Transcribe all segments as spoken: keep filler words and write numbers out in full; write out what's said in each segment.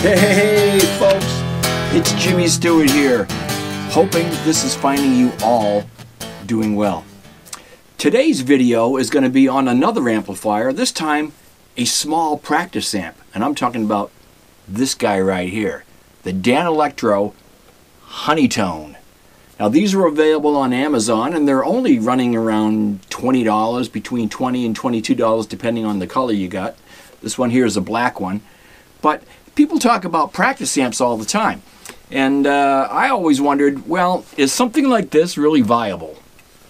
Hey folks, it's Jimmy Stewart here, hoping this is finding you all doing well. Today's video is going to be on another amplifier, this time a small practice amp, and I'm talking about this guy right here, the Danelectro Honey Tone. Now these are available on Amazon and they're only running around twenty dollars, between twenty dollars and twenty-two dollars depending on the color you got. This one here is a black one, but people talk about practice amps all the time, and uh, I always wondered, well, is something like this really viable?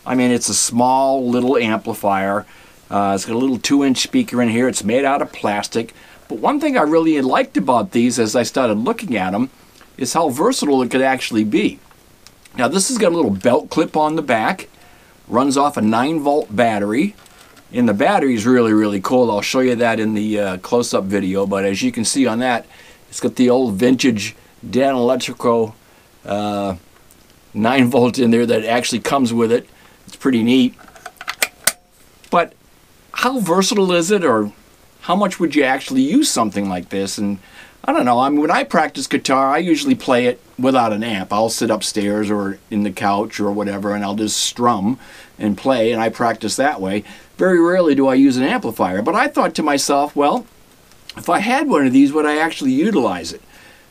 I mean, it's a small little amplifier. Uh, it's got a little two-inch speaker in here. It's made out of plastic. But one thing I really liked about these as I started looking at them is how versatile it could actually be. Now, this has got a little belt clip on the back. Runs off a nine volt battery. And the battery is really, really cool. I'll show you that in the uh, close-up video. But as you can see on that, it's got the old vintage Danelectro uh, nine volt in there that actually comes with it. It's pretty neat. But how versatile is it, or how much would you actually use something like this? And I don't know. I mean, when I practice guitar, I usually play it without an amp. I'll sit upstairs or in the couch or whatever, and I'll just strum and play, and I practice that way. Very rarely do I use an amplifier, but I thought to myself, well, if I had one of these, would I actually utilize it?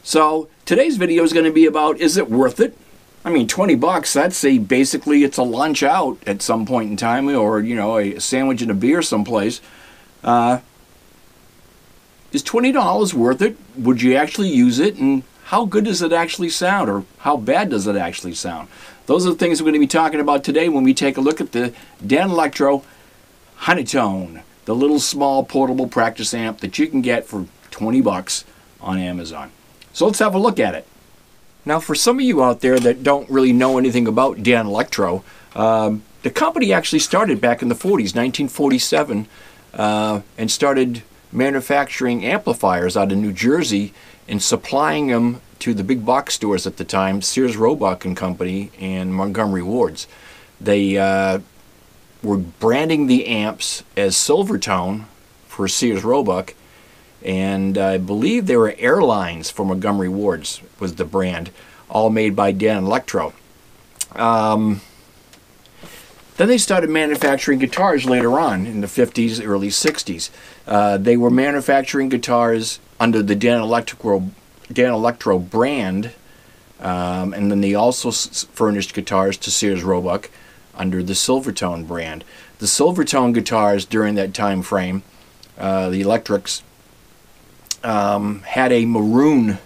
So today's video is going to be about, is it worth it? I mean, twenty bucks, I'd say basically it's a lunch out at some point in time, or, you know, a sandwich and a beer someplace. Uh, is twenty dollars worth it? Would you actually use it? And how good does it actually sound, or how bad does it actually sound? Those are the things we're going to be talking about today when we take a look at the Danelectro Honey Tone, the little small portable practice amp that you can get for twenty bucks on Amazon. So let's have a look at it. Now, for some of you out there that don't really know anything about Danelectro, um, the company actually started back in the forties, nineteen forty-seven, uh, and started manufacturing amplifiers out of New Jersey and supplying them to the big box stores at the time, Sears Roebuck and Company and Montgomery Wards. They uh, were branding the amps as Silvertone for Sears Roebuck, and I believe there were Airlines for Montgomery Wards was the brand, all made by Danelectro. Um, then they started manufacturing guitars later on in the fifties, early sixties. Uh, they were manufacturing guitars under the Danelectro Danelectro brand, um, and then they also s furnished guitars to Sears Roebuck under the Silvertone brand. The Silvertone guitars during that time frame, uh, the electrics, um, had a maroon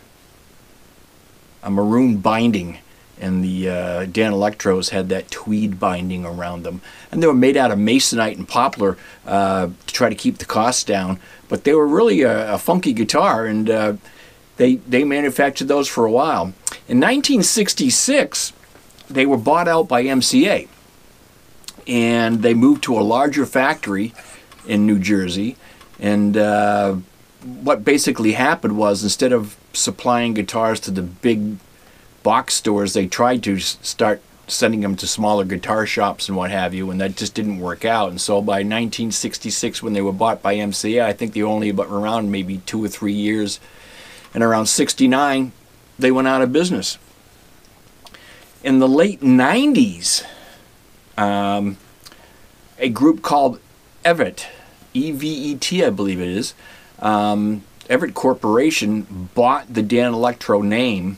a maroon binding, and the uh, Danelectros had that tweed binding around them. And they were made out of masonite and poplar uh, to try to keep the costs down, but they were really a, a funky guitar, and uh, They, they manufactured those for a while. In nineteen sixty-six, they were bought out by M C A, and they moved to a larger factory in New Jersey. And uh, what basically happened was, instead of supplying guitars to the big box stores, they tried to start sending them to smaller guitar shops and what have you, and that just didn't work out. And so by nineteen sixty-six, when they were bought by M C A, I think they were only around maybe two or three years. And around sixty-nine, they went out of business. In the late nineties, um, a group called Evett, E V E T, I believe it is, um, Evett Corporation bought the Danelectro name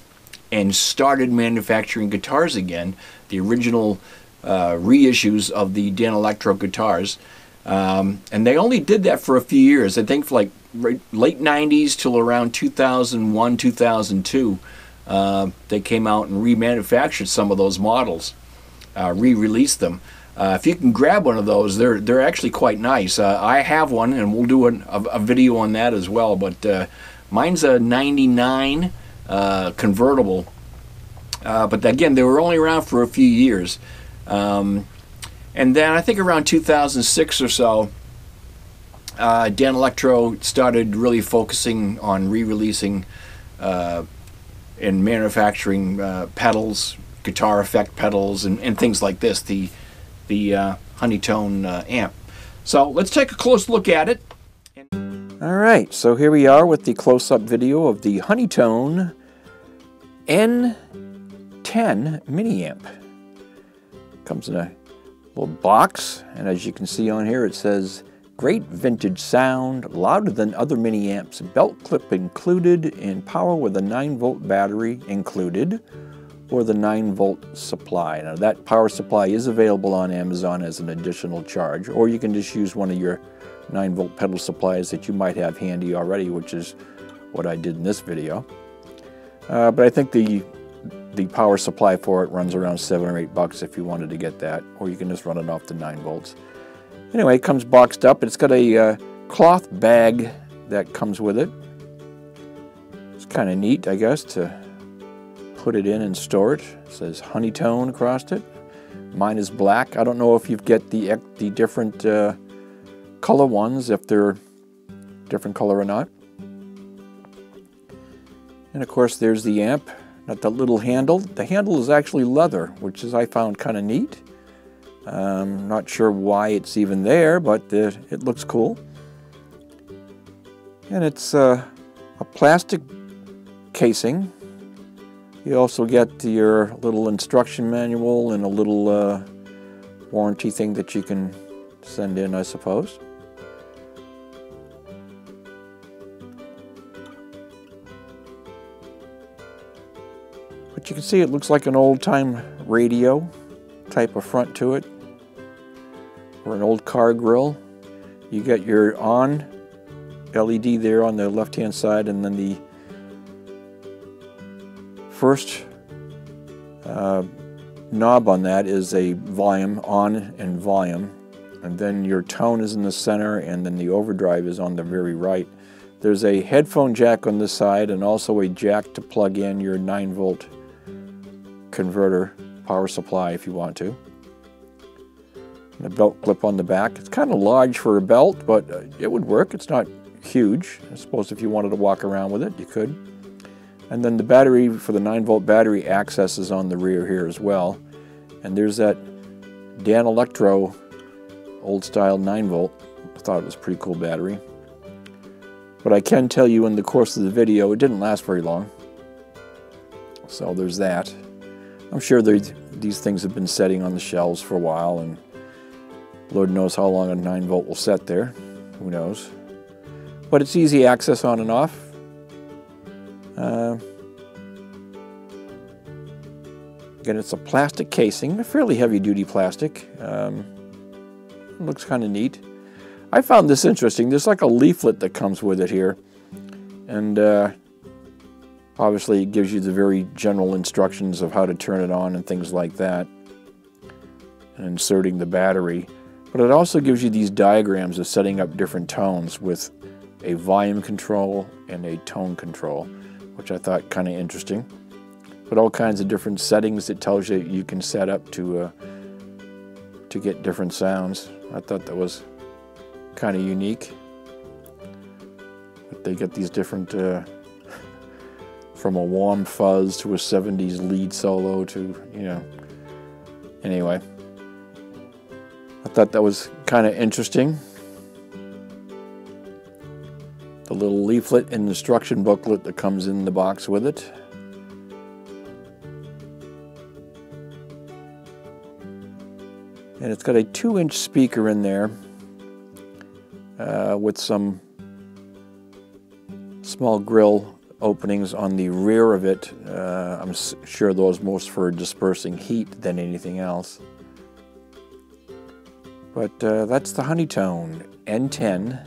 and started manufacturing guitars again, the original uh, reissues of the Danelectro guitars. Um, and they only did that for a few years, I think, for like late nineties till around two thousand one, two thousand two. Uh, they came out and remanufactured some of those models, uh, re-released them. Uh, if you can grab one of those, they're they're actually quite nice. Uh, I have one, and we'll do an, a, a video on that as well. But uh, mine's a ninety-nine uh, convertible. Uh, but again, they were only around for a few years. Um, And then I think around two thousand six or so, uh, Danelectro started really focusing on re-releasing uh, and manufacturing uh, pedals, guitar effect pedals, and, and things like this, the, the uh, Honey Tone uh, amp. So let's take a close look at it. All right, so here we are with the close-up video of the Honey Tone N ten mini amp. Comes in a little box, and as you can see on here, it says great vintage sound, louder than other mini amps, belt clip included, and power with a nine volt battery included, or the nine volt supply. Now that power supply is available on Amazon as an additional charge, or you can just use one of your nine volt pedal supplies that you might have handy already, which is what I did in this video. Uh, but I think the the power supply for it runs around seven or eight bucks if you wanted to get that, or you can just run it off the nine volts. Anyway, it comes boxed up. It's got a uh, cloth bag that comes with it. It's kind of neat, I guess, to put it in and store it. It says Honey Tone across it. Mine is black. I don't know if you get the the different uh, color ones, if they're different color or not. And of course, there's the amp. Not the little handle. The handle is actually leather, which is I found kind of neat. Um, not sure why it's even there, but it, it looks cool. And it's uh, a plastic casing. You also get your little instruction manual and a little uh, warranty thing that you can send in, I suppose. But you can see it looks like an old-time radio type of front to it, or an old car grill. You get your on L E D there on the left-hand side, and then the first uh, knob on that is a volume, on and volume, and then your tone is in the center, and then the overdrive is on the very right. There's a headphone jack on this side, and also a jack to plug in your nine volt converter power supply if you want to. And a belt clip on the back. It's kind of large for a belt, but it would work. It's not huge. I suppose if you wanted to walk around with it, you could. And then the battery for the nine volt battery access is on the rear here as well. And there's that Danelectro old style nine volt. I thought it was a pretty cool battery. But I can tell you in the course of the video, it didn't last very long. So there's that. I'm sure these things have been setting on the shelves for a while, and Lord knows how long a nine volt will set there. Who knows? But it's easy access on and off. Uh, again, it's a plastic casing, a fairly heavy-duty plastic. Um, looks kind of neat. I found this interesting. There's like a leaflet that comes with it here, and uh, obviously it gives you the very general instructions of how to turn it on and things like that, and inserting the battery. But it also gives you these diagrams of setting up different tones with a volume control and a tone control, which I thought kind of interesting. But all kinds of different settings it tells you you can set up to uh, to get different sounds. I thought that was kind of unique, but they get these different uh, from a warm fuzz to a seventies lead solo to, you know, anyway, I thought that was kind of interesting. The little leaflet and instruction booklet that comes in the box with it. And it's got a two inch speaker in there Uh, with some small grill openings on the rear of it. Uh, I'm sure those most for dispersing heat than anything else. But uh, that's the Honey Tone N ten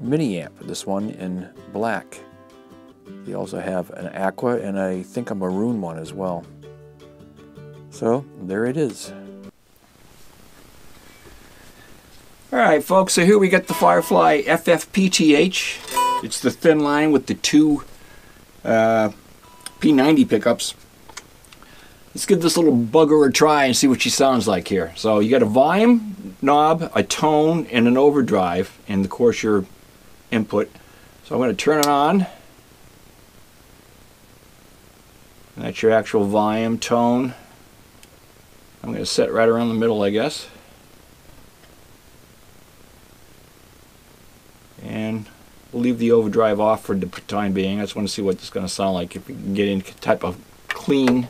mini amp, this one in black. They also have an aqua and I think a maroon one as well. So there it is. All right, folks, so here we get the Firefly F F P T H. It's the thin line with the two uh, P ninety pickups. Let's give this little bugger a try and see what she sounds like here. So you got a volume knob, a tone, and an overdrive, and of course your input. So I'm going to turn it on. And that's your actual volume, tone. I'm going to set right around the middle, I guess. And We'll leave the overdrive off for the time being. I just want to see what it's going to sound like if we can get any type of clean.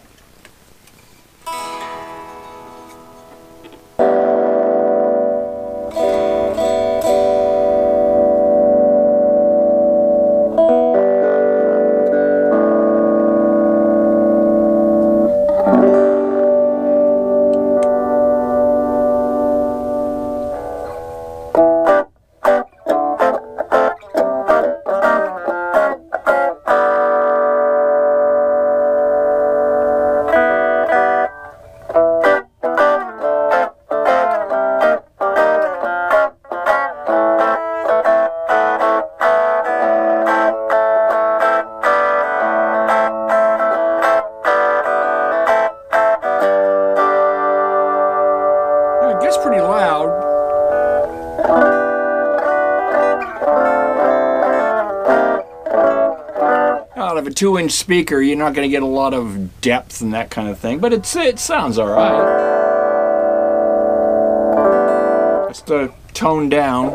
Two-inch speaker, you're not going to get a lot of depth and that kind of thing, but it's it sounds all right. That's the tone down.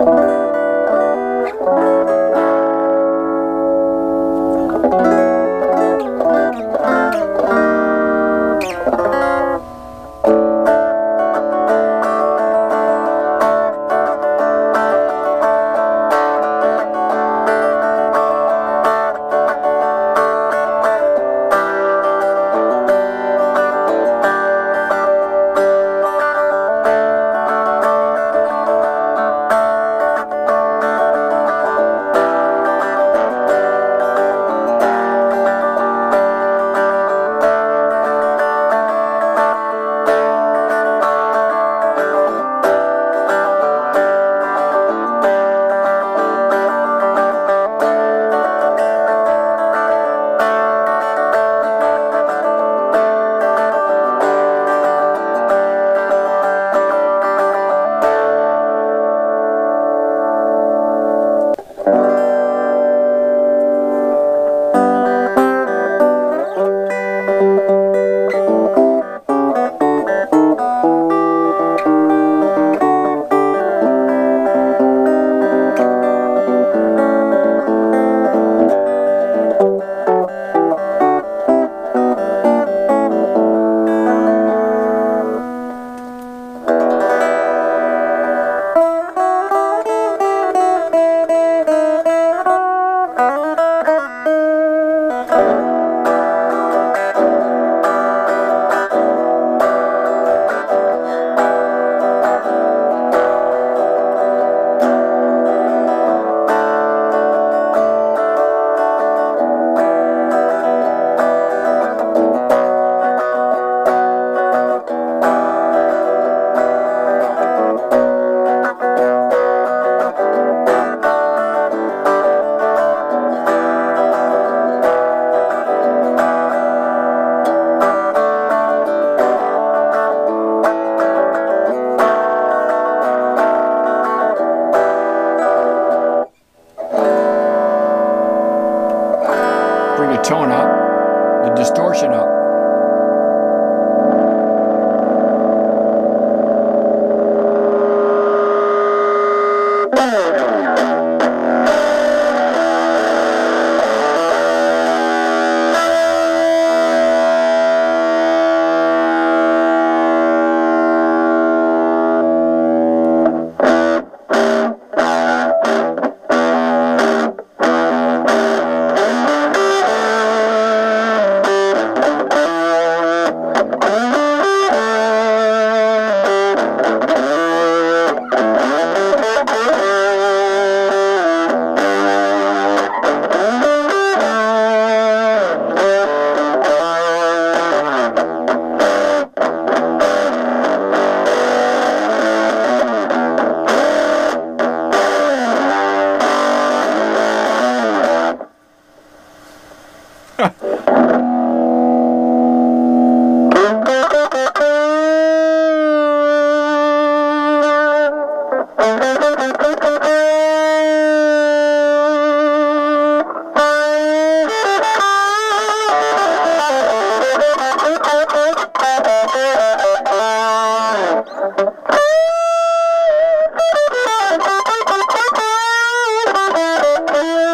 Oh,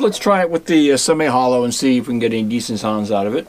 Let's try it with the uh, semi-hollow and see if we can get any decent sounds out of it.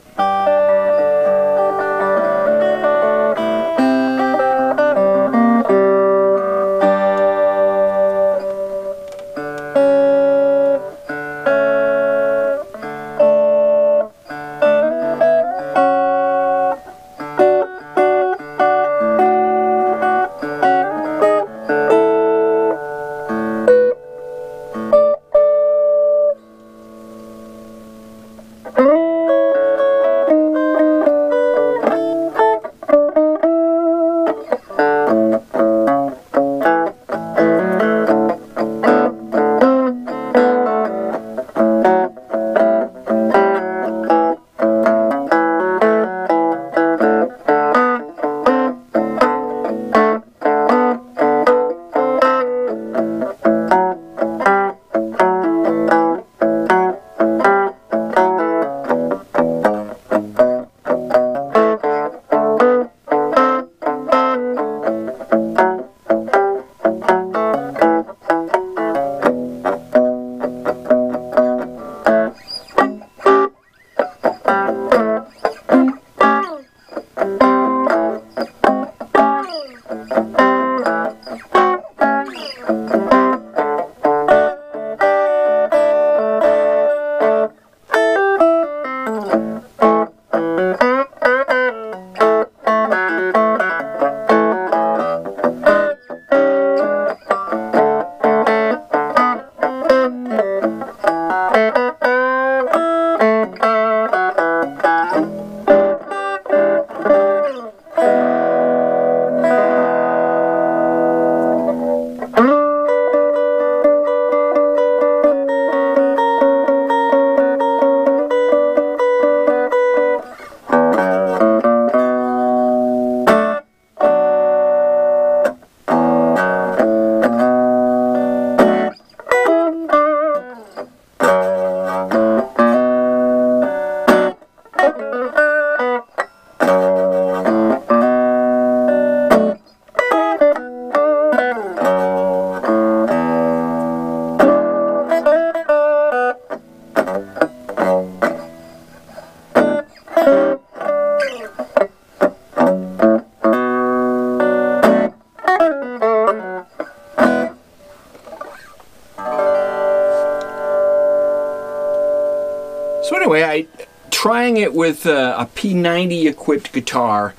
Trying it with uh, a P ninety equipped guitar,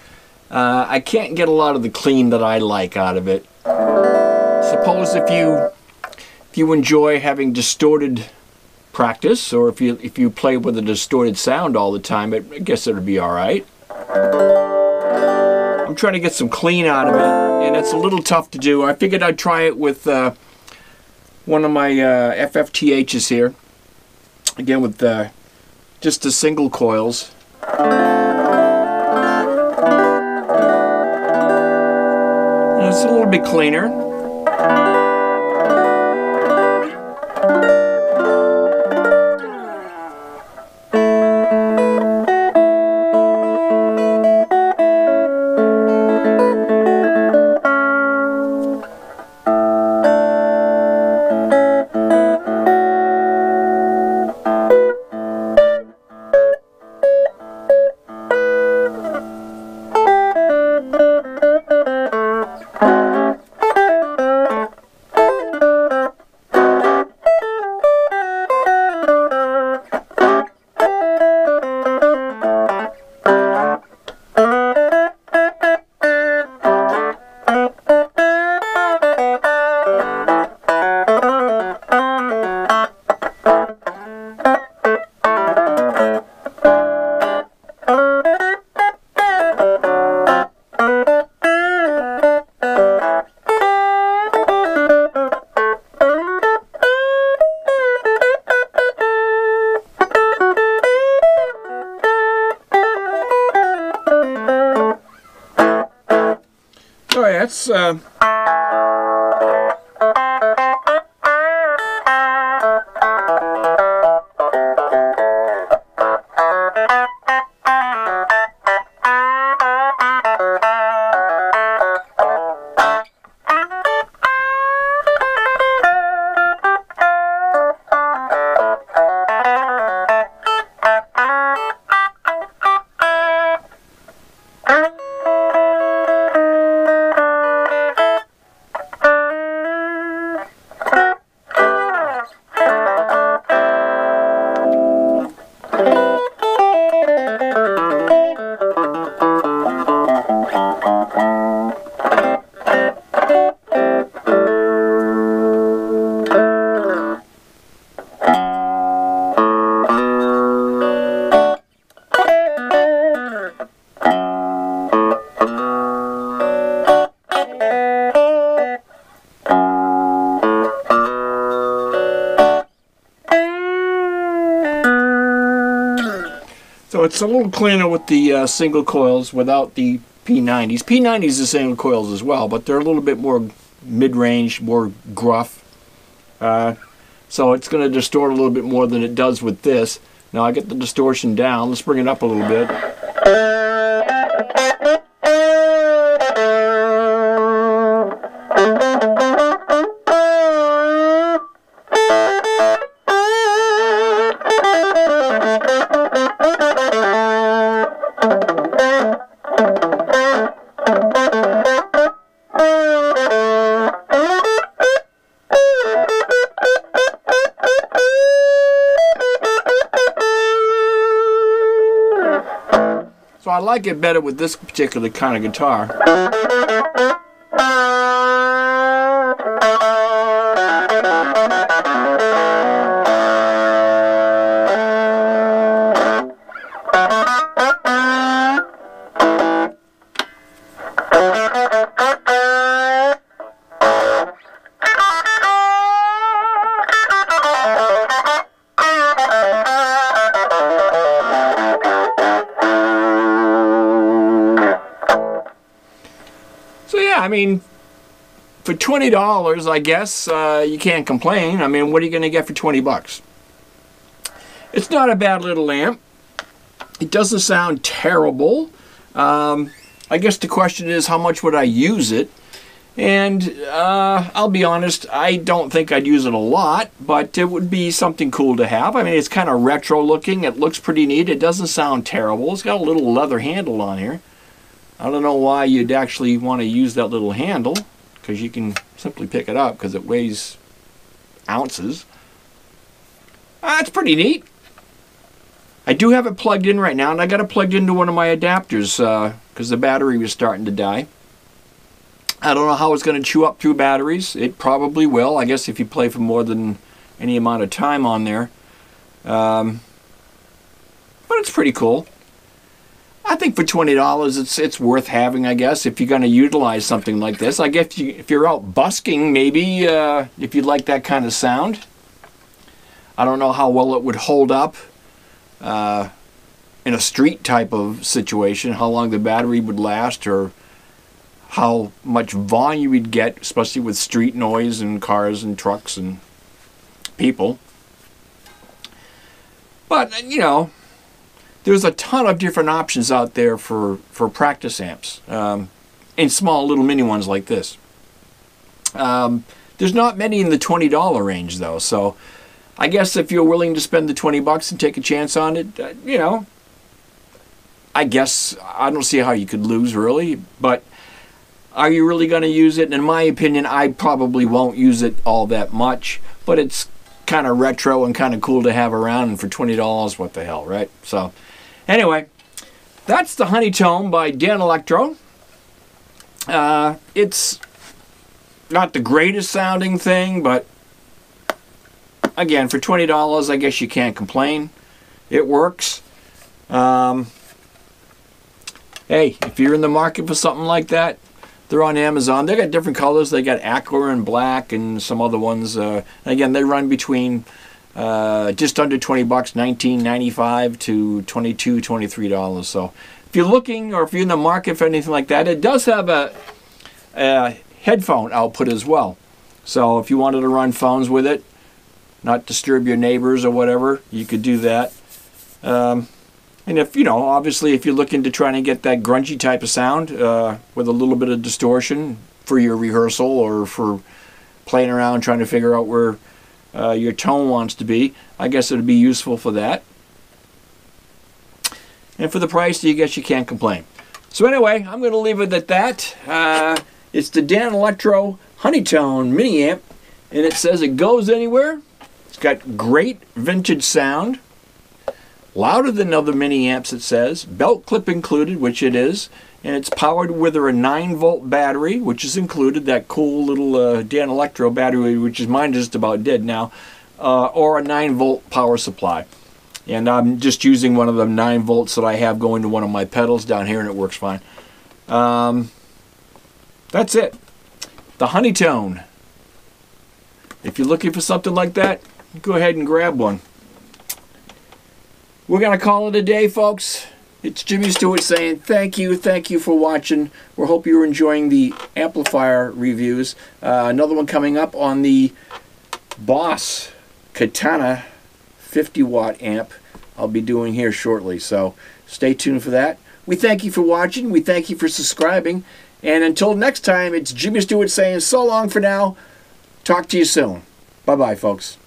uh, I can't get a lot of the clean that I like out of it. Suppose if you if you enjoy having distorted practice, or if you if you play with a distorted sound all the time, it, I guess it'll be all right. I'm trying to get some clean out of it, and it's a little tough to do. I figured I'd try it with uh, one of my uh, F F T H's here, again with the uh, just the single coils. And it's a little bit cleaner. that's uh, it's a little cleaner with the uh, single coils without the P nineties. P nineties are single coils as well, but they're a little bit more mid-range, more gruff. Uh, so it's going to distort a little bit more than it does with this. Now I get the distortion down. Let's bring it up a little bit. So I like it better with this particular kind of guitar. I mean, for twenty dollars, I guess, uh, you can't complain. I mean, what are you going to get for twenty bucks? It's not a bad little amp. It doesn't sound terrible. Um, I guess the question is, how much would I use it? And uh, I'll be honest, I don't think I'd use it a lot, but it would be something cool to have. I mean, it's kind of retro looking. It looks pretty neat. It doesn't sound terrible. It's got a little leather handle on here. I don't know why you'd actually want to use that little handle, because you can simply pick it up because it weighs ounces. That's ah, pretty neat. I do have it plugged in right now, and I got it plugged into one of my adapters because uh, the battery was starting to die. I don't know how it's going to chew up two batteries. It probably will, I guess, if you play for more than any amount of time on there. Um, but it's pretty cool. I think for twenty dollars, it's it's worth having, I guess, if you're going to utilize something like this. I guess you, if you're out busking, maybe, uh, if you like that kind of sound. I don't know how well it would hold up uh, in a street type of situation, how long the battery would last, or how much volume you'd get, especially with street noise and cars and trucks and people. But, you know, there's a ton of different options out there for, for practice amps, um, and small little mini ones like this. Um, there's not many in the twenty dollar range, though, so I guess if you're willing to spend the twenty bucks and take a chance on it, uh, you know, I guess I don't see how you could lose, really, but are you really going to use it? In my opinion, I probably won't use it all that much, but it's kind of retro and kind of cool to have around, and for twenty dollars, what the hell, right? So, anyway, that's the Honey Tone by Danelectro. Uh, it's not the greatest sounding thing, but again, for twenty dollars, I guess you can't complain. It works. Um, hey, if you're in the market for something like that, they're on Amazon. They got different colors. They got aqua and black and some other ones. Uh, again, they run between Uh, just under twenty bucks, nineteen ninety-five to twenty-two, twenty-three dollars. So if you're looking, or if you're in the market for anything like that, it does have a uh, headphone output as well. So if you wanted to run phones with it, not disturb your neighbors or whatever, you could do that. Um, and if, you know, obviously if you're looking to try and get that grungy type of sound uh, with a little bit of distortion for your rehearsal or for playing around trying to figure out where uh, your tone wants to be, I guess it would be useful for that. And for the price, I guess you can't complain. So anyway, I'm going to leave it at that. Uh, it's the Danelectro Honey Tone Mini Amp, and it says it goes anywhere. It's got great vintage sound. Louder than other mini amps, it says. Belt clip included, which it is. And it's powered with a nine volt battery, which is included. That cool little uh, Danelectro battery, which is mine just about dead now. Uh, or a nine volt power supply. And I'm just using one of the nine volts that I have going to one of my pedals down here, and it works fine. Um, that's it. The Honey Tone. If you're looking for something like that, go ahead and grab one. We're going to call it a day, folks. It's Jimmy Stewart saying thank you, thank you for watching. We hope you're enjoying the amplifier reviews. Uh, another one coming up on the Boss Katana fifty watt amp I'll be doing here shortly, so stay tuned for that. We thank you for watching, we thank you for subscribing, and until next time, it's Jimmy Stewart saying so long for now. Talk to you soon. Bye bye, folks.